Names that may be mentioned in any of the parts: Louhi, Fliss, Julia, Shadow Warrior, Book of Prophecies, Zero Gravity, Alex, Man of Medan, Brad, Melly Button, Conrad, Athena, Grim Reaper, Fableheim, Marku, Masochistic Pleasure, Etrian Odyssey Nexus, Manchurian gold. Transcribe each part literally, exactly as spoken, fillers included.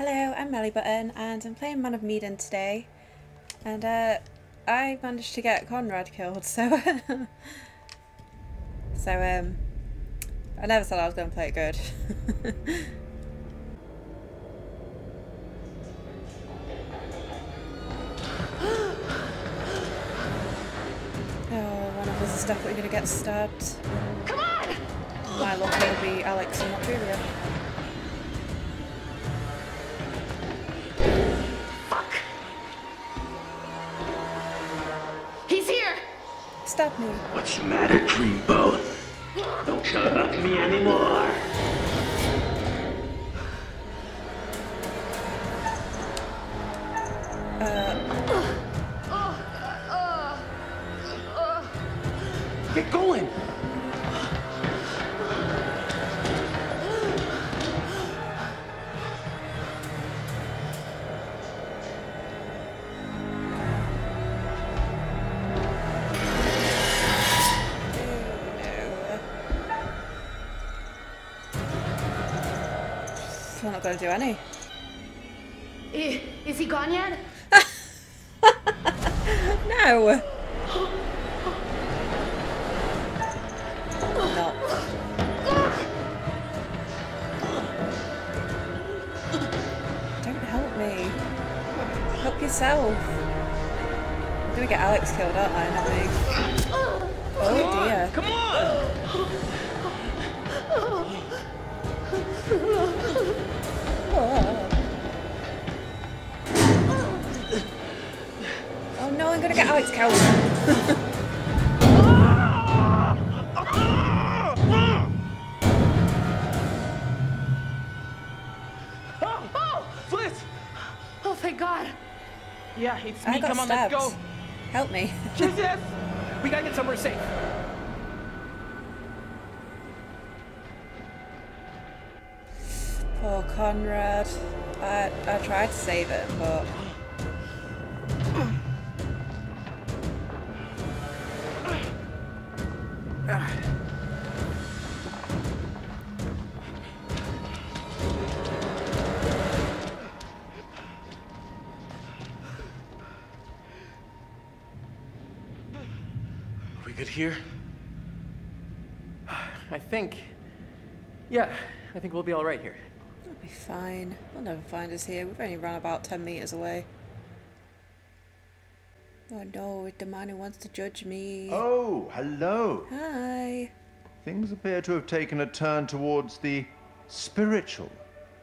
Hello, I'm Melly Button and I'm playing Man of Medan today, and uh, I managed to get Conrad killed, so so um, I never said I was going to play it good. Oh, one of us is definitely going to get stabbed. Come on! My luck will be Alex and not Julia. Stop me. What's the matter, Dreamboat? Don't shut up me anymore. Uh. Get going. I'm not going to do any. Is, is he gone yet? No. Not. Don't help me. Help yourself. I'm going to get Alex killed, aren't I? Not me. Oh dear. Come on! Oh no, I'm gonna get Alex killed. Oh, oh, Fliss! Oh, thank God. Yeah, it's me. Come on, stabbed. Let's go. Help me. Jesus! We gotta get somewhere safe. Poor Conrad. I, I tried to save it, but... Are we good here? I think... Yeah, I think we'll be all right here. It'll be fine. They'll never find us here. We've only run about ten meters away. Oh no, the man who wants to judge me. Oh, hello. Hi. Things appear to have taken a turn towards the spiritual,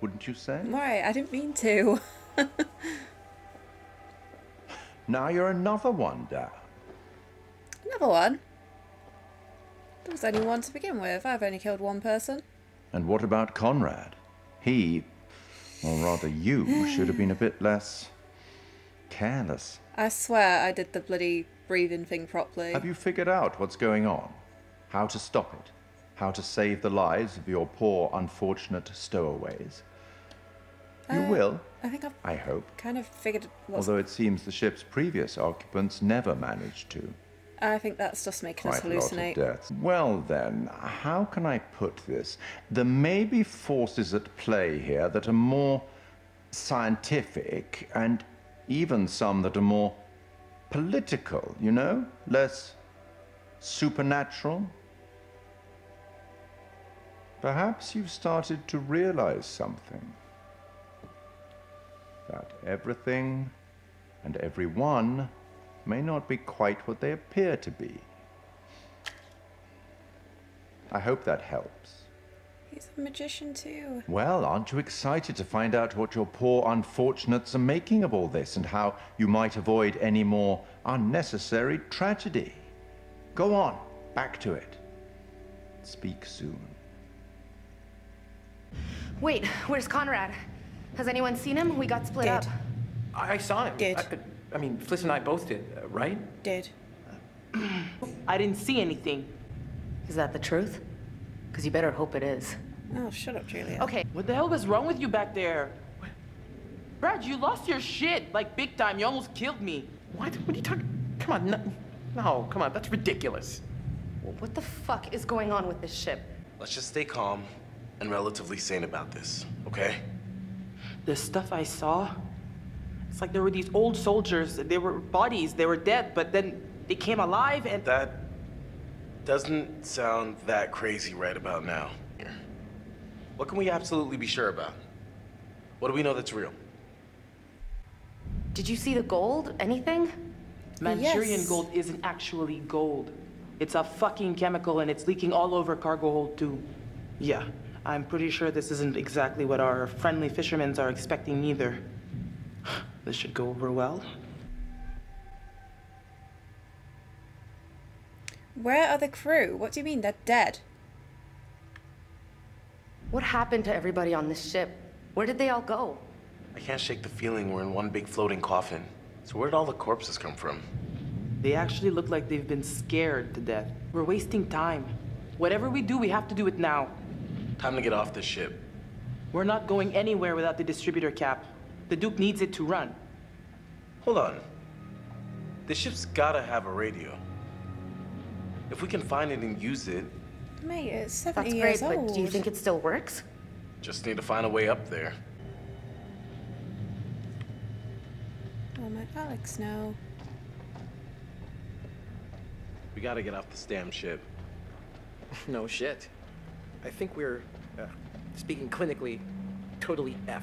wouldn't you say? Right, I didn't mean to. Now you're another one down. Another one? There was only one to begin with. I've only killed one person. And what about Conrad? He, or rather you, should have been a bit less careless. I swear I did the bloody breathing thing properly. Have you figured out what's going on? How to stop it? How to save the lives of your poor, unfortunate stowaways? You uh, will, I think I've I hope. Kind of figured what's... Although it seems the ship's previous occupants never managed to. I think that's just making us hallucinate. Quite a lot of deaths. Well then, how can I put this? There may be forces at play here that are more scientific, and even some that are more political, you know? Less supernatural. Perhaps you've started to realize something. That everything and everyone may not be quite what they appear to be. I hope that helps. He's a magician too. Well, aren't you excited to find out what your poor unfortunates are making of all this and how you might avoid any more unnecessary tragedy? Go on, back to it. Speak soon. Wait, where's Conrad? Has anyone seen him? We got split Dead. up. I saw him. Dead. I could... I mean, Fliss and I both did, right? Did. I didn't see anything. Is that the truth? Because you better hope it is. Oh, shut up, Julia. Okay. What the hell was wrong with you back there? What? Brad, you lost your shit, like big time. You almost killed me. What? What are you talking? Come on, no, no, come on, that's ridiculous. What the fuck is going on with this ship? Let's just stay calm and relatively sane about this, okay? the stuff I saw, it's like there were these old soldiers, they were bodies, they were dead, but then they came alive and... That doesn't sound that crazy right about now. What can we absolutely be sure about? What do we know that's real? Did you see the gold? Anything? Manchurian yes. gold isn't actually gold. It's a fucking chemical and it's leaking all over cargo hold too. Yeah, I'm pretty sure this isn't exactly what our friendly fishermen are expecting either. This should go over well. Where are the crew? What do you mean they're dead? What happened to everybody on this ship? Where did they all go? I can't shake the feeling we're in one big floating coffin. So where did all the corpses come from? They actually look like they've been scared to death. We're wasting time. Whatever we do, we have to do it now. Time to get off this ship. We're not going anywhere without the distributor cap. The Duke needs it to run. Hold on. This ship's gotta have a radio. If we can find it and use it... Mate, it's seventy years old. That's great, but do you think it still works? Just need to find a way up there. Oh my, Alex, no. We gotta get off this damn ship. No shit. I think we're, uh, speaking clinically, totally effed.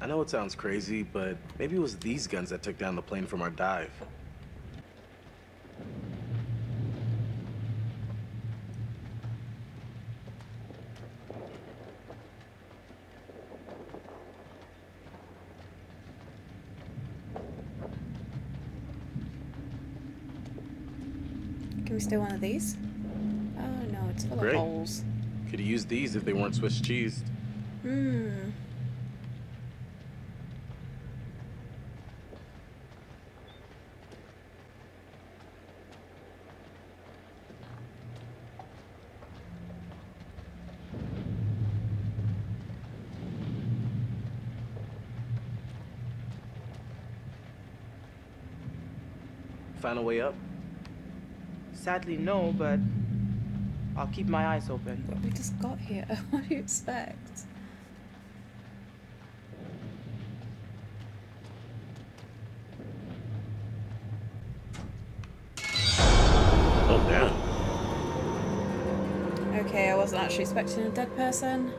I know it sounds crazy, but maybe it was these guns that took down the plane from our dive. Can we steal one of these? Oh no, it's full of holes. Could have used these if they weren't Swiss cheesed. Hmm. Find a way up? Sadly, no, but I'll keep my eyes open. But we just got here. What do you expect? Oh, damn. Okay, I wasn't actually expecting a dead person.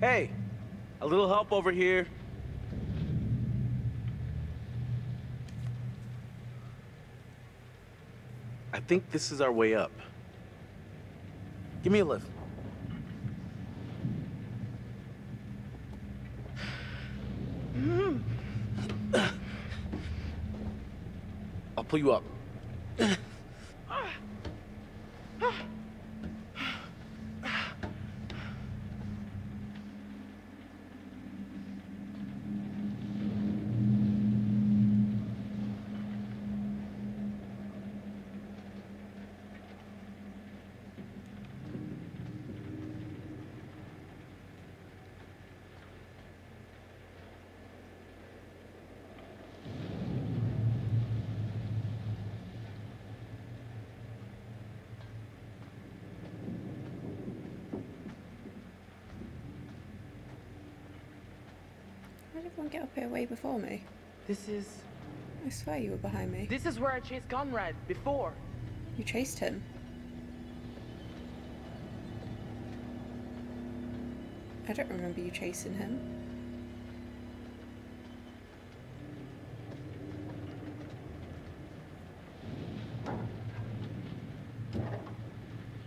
Hey, a little help over here. I think this is our way up. Give me a lift. I'll pull you up. Everyone get up here way before me. This is... I swear you were behind me. This is where I chased Conrad before. You chased him? I don't remember you chasing him.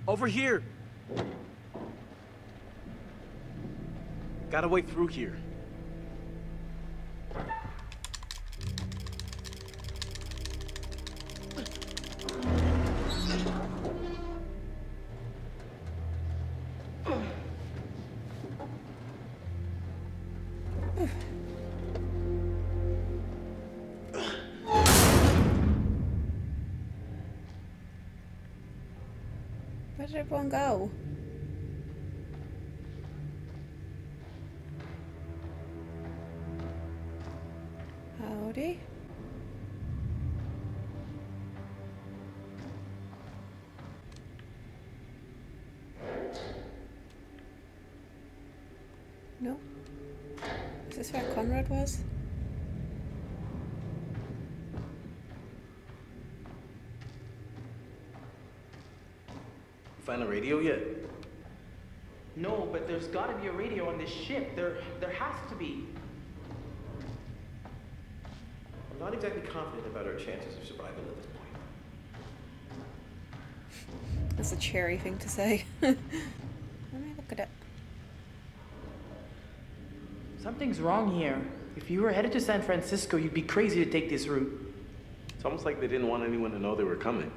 Over here! Got a way through here. did everyone go? Howdy. No? Is this where Conrad was? Find a radio yet? No, but there's gotta be a radio on this ship. There there has to be. I'm not exactly confident about our chances of survival at this point. That's a cheery thing to say. Let me look it up. Something's wrong here. If you were headed to San Francisco, you'd be crazy to take this route. It's almost like they didn't want anyone to know they were coming.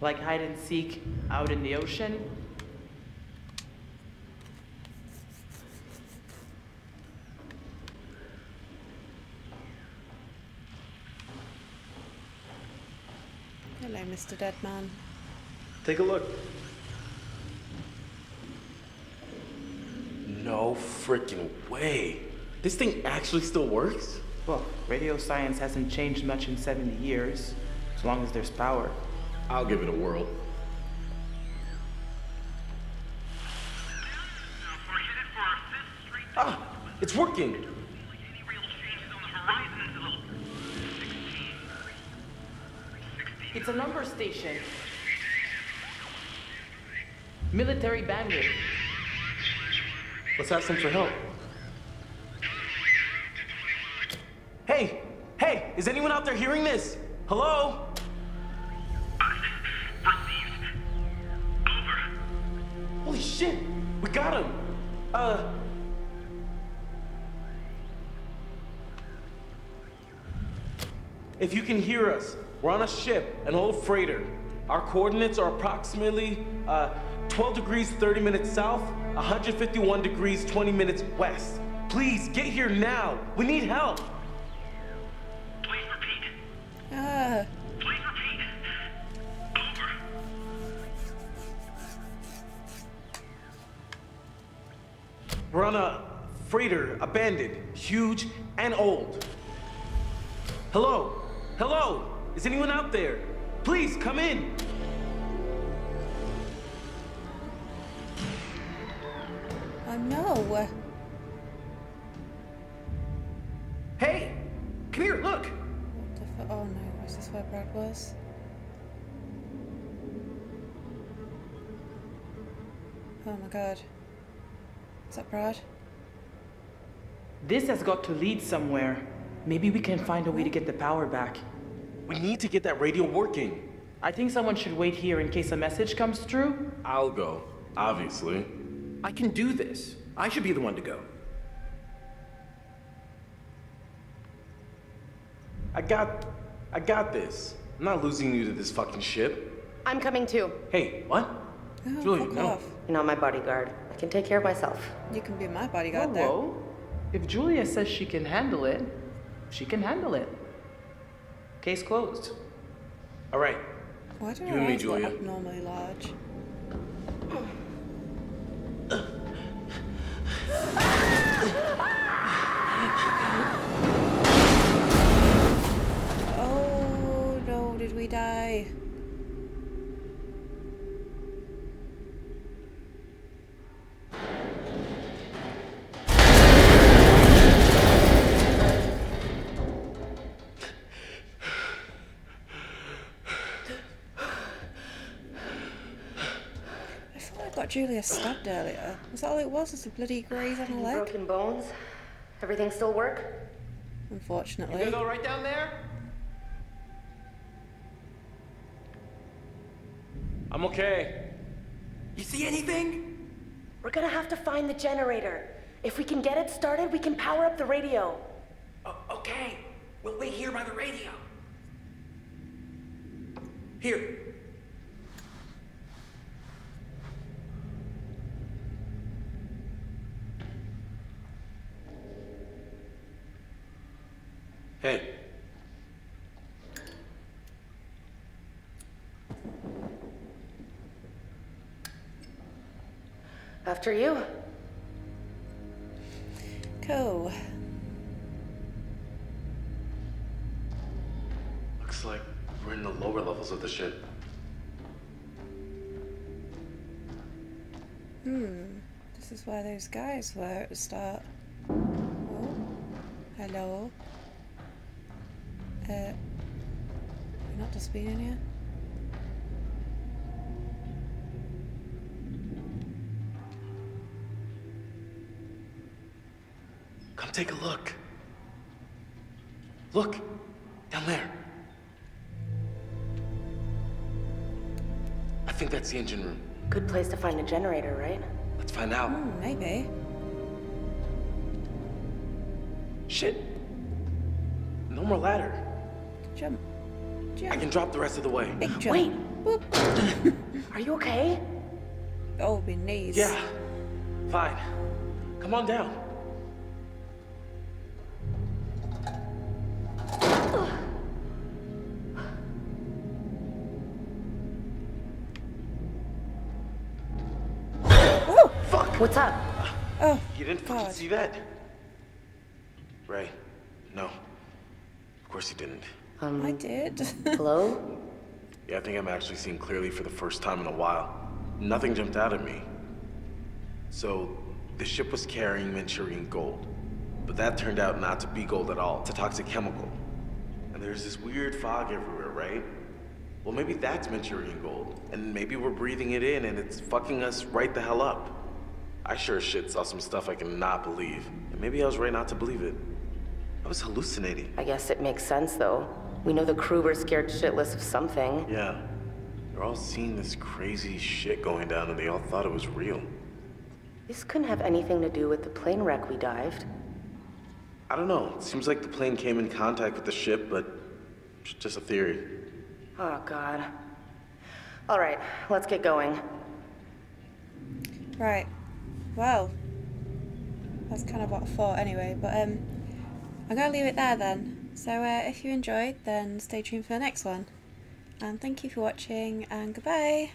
Like hide and seek out in the ocean? Hello, Mister Deadman. Take a look. No freaking way. This thing actually still works? Well, radio science hasn't changed much in seventy years, as long as there's power. I'll give it a whirl. Ah! It's working! It's a number station. Military bandit. Let's ask them for help. Hey! Hey! Is anyone out there hearing this? Hello? Holy shit! We got him! Uh... If you can hear us, we're on a ship, an old freighter. Our coordinates are approximately uh, twelve degrees thirty minutes south, one hundred fifty-one degrees twenty minutes west. Please, get here now! We need help! Please repeat. Uh. Please repeat. We're on a freighter, abandoned, huge, and old. Hello? Hello? Is anyone out there? Please, come in! Oh no! Hey! Come here, look! What the fuck? Oh no, is this where Brad was? Oh my god. Is that Brad? This has got to lead somewhere. Maybe we can find a way to get the power back. We need to get that radio working. I think someone should wait here in case a message comes through. I'll go, obviously. I can do this. I should be the one to go. I got... I got this. I'm not losing you to this fucking ship. I'm coming too. Hey, what? Oh, Julia, no. Off. You're not my bodyguard. I can take care of myself. You can be my bodyguard whoa, there. Whoa. If Julia says she can handle it, she can handle it. Case closed. All right. Why do you and me, Julia? Abnormally large. Oh no! Did we die? Julia stabbed earlier. Was that all it was? It's a bloody graze on the leg? Broken bones? Everything still work? Unfortunately. You gonna go right down there? I'm okay. You see anything? We're gonna have to find the generator. If we can get it started, we can power up the radio. Oh, okay. We'll wait here by the radio. Here. Hey. after you. Co. Looks like we're in the lower levels of the ship. Hmm. This is why those guys were at the start. Oh. Hello. Uh. We're not to speed in here. Come take a look. Look. Down there. I think that's the engine room. Good place to find a generator, right? Let's find out. Mm, maybe. Shit. No more ladder. Jump. Jump. I can drop the rest of the way. Big jump. Wait. Are you okay? Oh, my knees. Yeah. Fine. Come on down. What's up? Oh, you didn't fucking see that? Ray, no. Of course you didn't. Um, I did. Hello? Yeah, I think I'm actually seeing clearly for the first time in a while. Nothing jumped out at me. So, the ship was carrying Manchurian gold. But that turned out not to be gold at all. It's a toxic chemical. And there's this weird fog everywhere, right? Well, maybe that's Manchurian gold. And maybe we're breathing it in and it's fucking us right the hell up. I sure as shit saw some stuff I cannot believe. And maybe I was right not to believe it. I was hallucinating. I guess it makes sense, though. We know the crew were scared shitless of something. Yeah. They're all seeing this crazy shit going down, and they all thought it was real. This couldn't have anything to do with the plane wreck we dived. I don't know. It seems like the plane came in contact with the ship, but it's just a theory. Oh, God. All right, let's get going. Right. Well, that's kind of what I thought anyway, but um, I'm going to leave it there then. So uh, if you enjoyed, then stay tuned for the next one. And thank you for watching, and goodbye!